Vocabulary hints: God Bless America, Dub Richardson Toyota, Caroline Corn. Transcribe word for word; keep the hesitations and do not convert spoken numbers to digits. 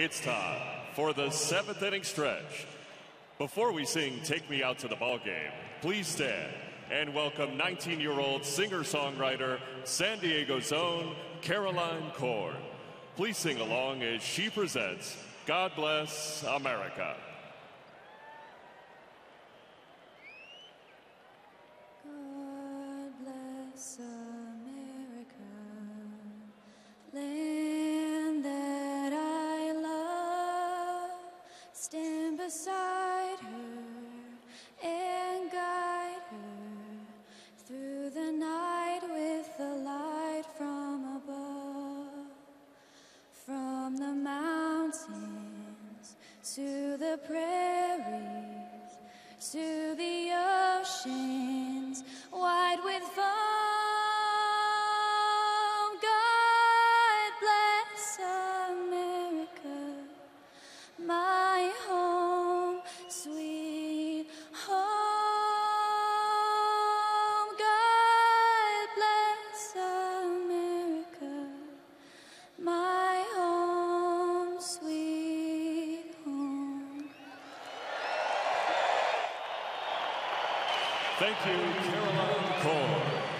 It's time for the seventh inning stretch. Before we sing Take Me Out to the Ball Game, please stand and welcome nineteen-year-old singer-songwriter, San Diego's own Caroline Corn. Please sing along as she presents God Bless America. God bless America, land that I love. Stand beside her and guide her through the night with the light from above, from the mountains to the prairies to the oceans wide with foam. God bless America, my home, sweet home. God bless America, my home, sweet home. Thank you, Caroline Corn.